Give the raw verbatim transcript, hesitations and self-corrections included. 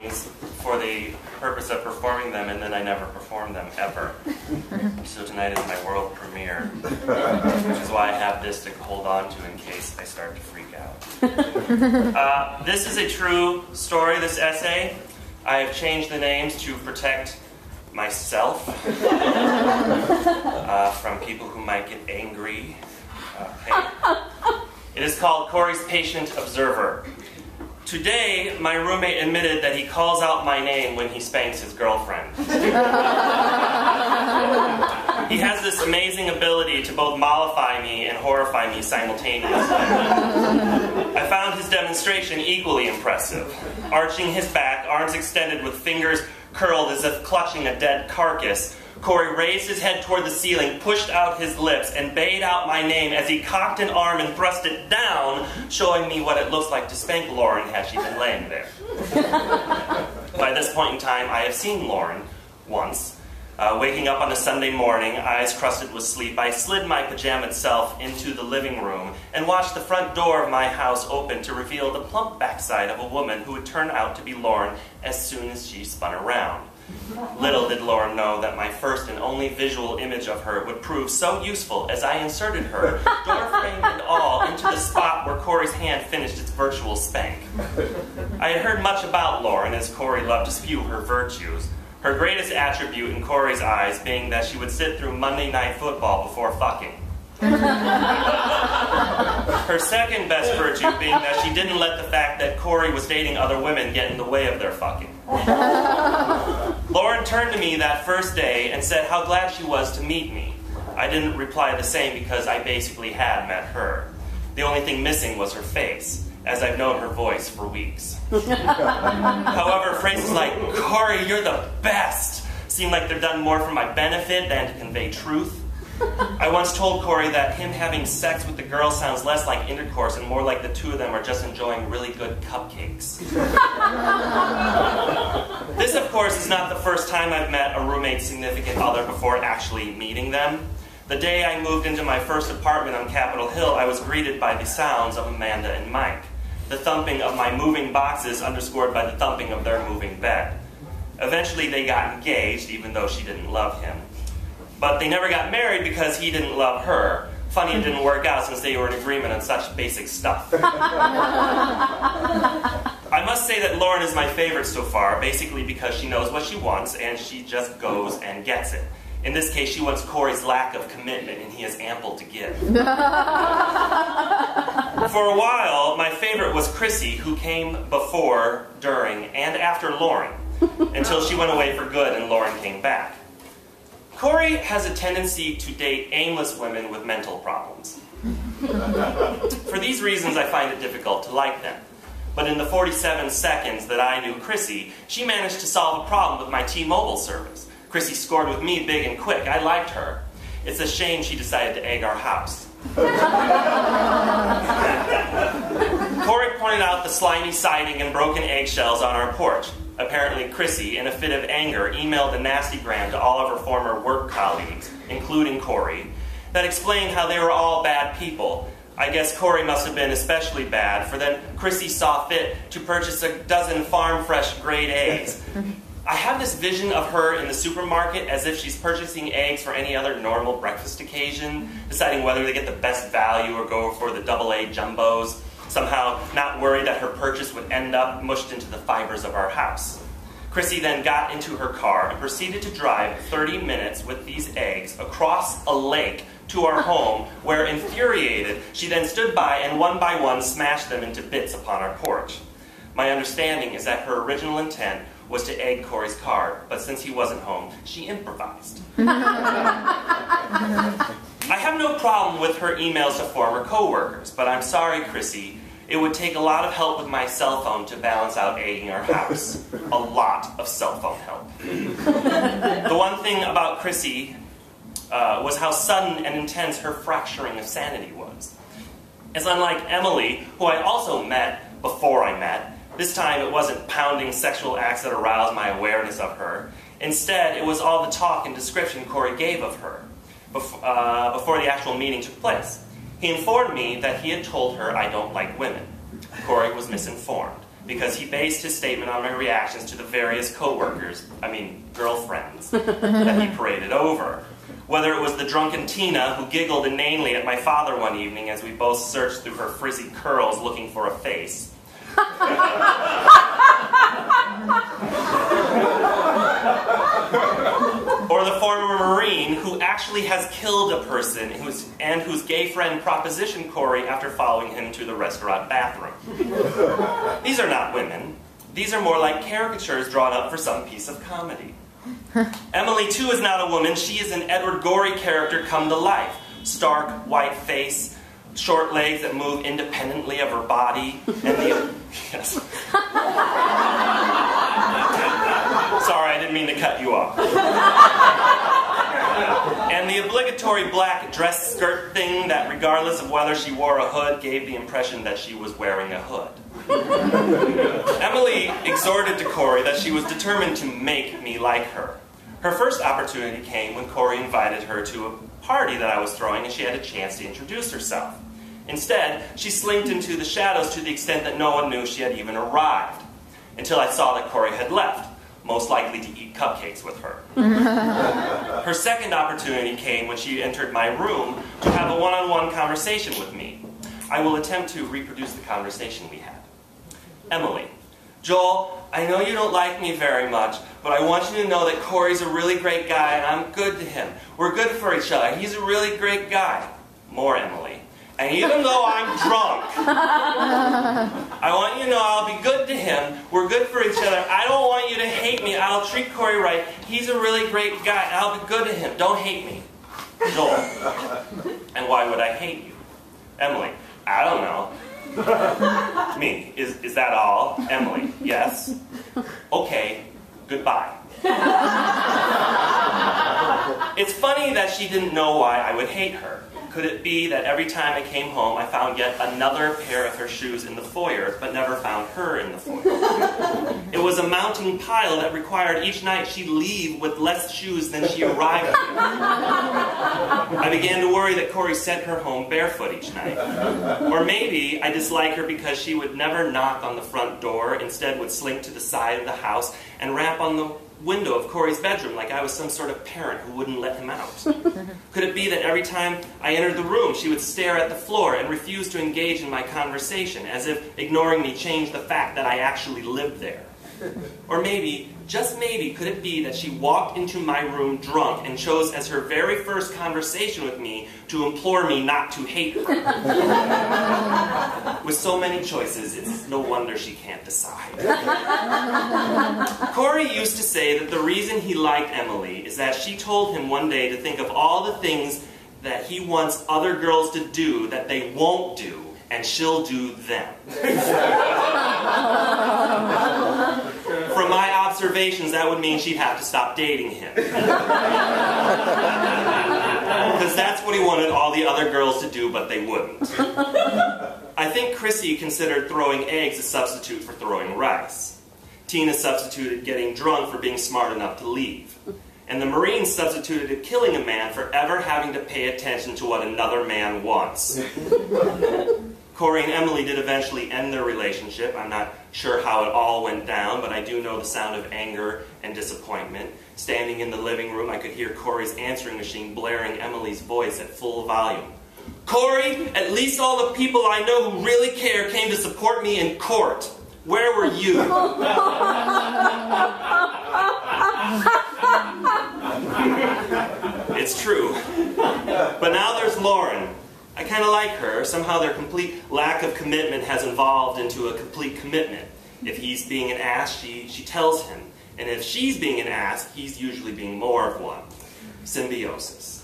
for the purpose of performing them, and then I never perform them, ever. So tonight is my world premiere, which is why I have this to hold on to in case I start to freak out. Uh, this is a true story, this essay. I have changed the names to protect myself uh, from people who might get angry. Okay. It is called Corey's Patient Observer. Today, my roommate admitted that he calls out my name when he spanks his girlfriend. He has this amazing ability to both mollify me and horrify me simultaneously. I found his demonstration equally impressive. Arching his back, arms extended with fingers curled as if clutching a dead carcass, Corey raised his head toward the ceiling, pushed out his lips, and bayed out my name as he cocked an arm and thrust it down, showing me what it looks like to spank Lauren had she been laying there. By this point in time, I have seen Lauren once. Uh, waking up on a Sunday morning, eyes crusted with sleep, I slid my pajamaed self into the living room and watched the front door of my house open to reveal the plump backside of a woman who would turn out to be Lauren as soon as she spun around. Little did Lauren know that my first and only visual image of her would prove so useful as I inserted her, door frame and all, into the spot where Corey's hand finished its virtual spank. I had heard much about Lauren, as Corey loved to spew her virtues. Her greatest attribute in Corey's eyes being that she would sit through Monday Night Football before fucking. Her second best virtue being that she didn't let the fact that Corey was dating other women get in the way of their fucking. Lauren turned to me that first day and said how glad she was to meet me. I didn't reply the same because I basically had met her. The only thing missing was her face, as I've known her voice for weeks. However, phrases like, "Corey, you're the best," seem like they're done more for my benefit than to convey truth. I once told Corey that him having sex with the girl sounds less like intercourse and more like the two of them are just enjoying really good cupcakes. This, of course, is not the first time I've met a roommate's significant other before actually meeting them. The day I moved into my first apartment on Capitol Hill, I was greeted by the sounds of Amanda and Mike, the thumping of my moving boxes underscored by the thumping of their moving bed. Eventually they got engaged, even though she didn't love him. But they never got married because he didn't love her. Funny it didn't work out since they were in agreement on such basic stuff. I must say that Lauren is my favorite so far, basically because she knows what she wants and she just goes and gets it. In this case, she wants Corey's lack of commitment, and he has ample to give. For a while, my favorite was Chrissy, who came before, during, and after Lauren, until she went away for good and Lauren came back. Corey has a tendency to date aimless women with mental problems. For these reasons, I find it difficult to like them. But in the forty-seven seconds that I knew Chrissy, she managed to solve a problem with my T-Mobile service. Chrissy scored with me big and quick. I liked her. It's a shame she decided to egg our house. Corey pointed out the slimy siding and broken eggshells on our porch. Apparently Chrissy, in a fit of anger, emailed a nasty gram to all of her former work colleagues, including Corey, that explained how they were all bad people. I guess Corey must have been especially bad, for then Chrissy saw fit to purchase a dozen farm-fresh grade A's. I have this vision of her in the supermarket as if she's purchasing eggs for any other normal breakfast occasion, deciding whether they get the best value or go for the double A jumbos, somehow not worried that her purchase would end up mushed into the fibers of our house. Chrissy then got into her car and proceeded to drive thirty minutes with these eggs across a lake to our home, where, infuriated, she then stood by and one by one smashed them into bits upon our porch. My understanding is that her original intent was to egg Corey's car, but since he wasn't home, she improvised. I have no problem with her emails to former coworkers, but I'm sorry, Chrissy, it would take a lot of help with my cell phone to balance out egging our house. A lot of cell phone help. The one thing about Chrissy uh, was how sudden and intense her fracturing of sanity was. It's unlike Emily, who I also met before I met. This time, it wasn't pounding sexual acts that aroused my awareness of her. Instead, it was all the talk and description Corey gave of her before, uh, before the actual meeting took place. He informed me that he had told her I don't like women. Corey was misinformed. because he based his statement on my reactions to the various co-workers, I mean, girlfriends, that he paraded over. Whether it was the drunken Tina who giggled inanely at my father one evening as we both searched through her frizzy curls looking for a face. Or the former Marine who actually has killed a person who's, and whose gay friend propositioned Corey after following him to the restaurant bathroom. These are not women. These are more like caricatures drawn up for some piece of comedy. Emily, too, is not a woman. She is an Edward Gorey character come to life. Stark, white face, short legs that move independently of her body, and the... Yes. Sorry, I didn't mean to cut you off. And the obligatory black dress skirt thing that, regardless of whether she wore a hood, gave the impression that she was wearing a hood. Emily exhorted to Corey that she was determined to make me like her. Her first opportunity came when Corey invited her to a party that I was throwing and she had a chance to introduce herself. Instead, she slinked into the shadows to the extent that no one knew she had even arrived, until I saw that Corey had left, most likely to eat cupcakes with her. Her second opportunity came when she entered my room to have a one-on-one conversation with me. I will attempt to reproduce the conversation we had. Emily, Joel, I know you don't like me very much, but I want you to know that Corey's a really great guy and I'm good to him. We're good for each other. He's a really great guy. More Emily. And even though I'm drunk, I want you to know I'll be good to him. We're good for each other. I don't want you to hate me. I'll treat Corey right. He's a really great guy. And I'll be good to him. Don't hate me. Joel. And why would I hate you? Emily. I don't know. Me, is, is that all? Emily, yes? Okay, goodbye. It's funny that she didn't know why I would hate her. Could it be that every time I came home, I found yet another pair of her shoes in the foyer, but never found her in the foyer? It was a mounting pile that required each night she leave with less shoes than she arrived with. I began to worry that Corey sent her home barefoot each night. Or maybe I dislike her because she would never knock on the front door, instead would slink to the side of the house and rap on the window of Corey's bedroom like I was some sort of parent who wouldn't let him out. Could it be that every time I entered the room, she would stare at the floor and refuse to engage in my conversation, as if ignoring me changed the fact that I actually lived there? Or maybe, just maybe, could it be that she walked into my room drunk and chose as her very first conversation with me to implore me not to hate her? With so many choices, it's no wonder she can't decide. Corey used to say that the reason he liked Emily is that she told him one day to think of all the things that he wants other girls to do that they won't do, and she'll do them. From my observations, that would mean she'd have to stop dating him. Because that's what he wanted all the other girls to do, but they wouldn't. I think Chrissy considered throwing eggs a substitute for throwing rice. Tina substituted getting drunk for being smart enough to leave. And the Marines substituted killing a man for ever having to pay attention to what another man wants. Corey and Emily did eventually end their relationship. I'm not sure how it all went down, but I do know the sound of anger and disappointment. Standing in the living room, I could hear Corey's answering machine blaring Emily's voice at full volume. Corey, at least all the people I know who really care came to support me in court. Where were you? It's true. But now there's Lauren. I kind of like her. Somehow their complete lack of commitment has evolved into a complete commitment. If he's being an ass, she, she tells him. And if she's being an ass, he's usually being more of one. Symbiosis.